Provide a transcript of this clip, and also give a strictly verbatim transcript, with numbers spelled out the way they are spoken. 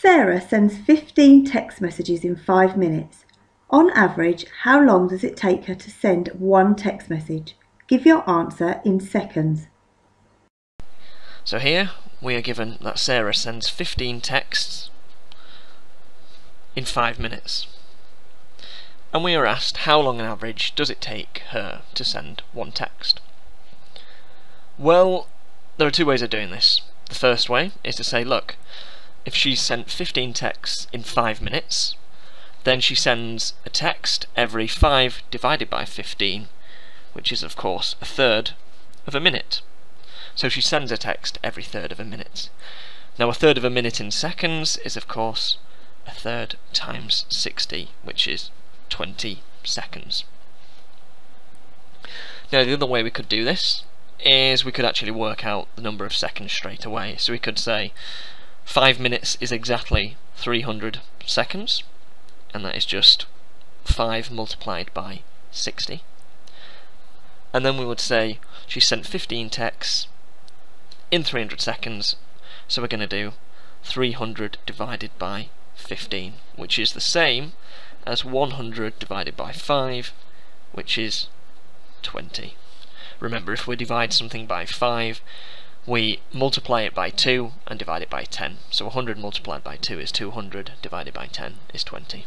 Sarah sends fifteen text messages in five minutes. On average, how long does it take her to send one text message? Give your answer in seconds. So here we are given that Sarah sends fifteen texts in five minutes. And we are asked how long on average does it take her to send one text. Well, there are two ways of doing this. The first way is to say, look, if she's sent fifteen texts in five minutes, then she sends a text every five divided by fifteen, which is of course a third of a minute. So she sends a text every third of a minute. Now a third of a minute in seconds is of course a third times sixty, which is twenty seconds. Now the other way we could do this is we could actually work out the number of seconds straight away. So we could say five minutes is exactly three hundred seconds, and that is just five multiplied by sixty. And then we would say she sent fifteen texts in three hundred seconds, so we're going to do three hundred divided by fifteen, which is the same as one hundred divided by five, which is twenty. Remember, if we divide something by five, we multiply it by two and divide it by ten. So one hundred multiplied by two is two hundred, divided by ten is twenty.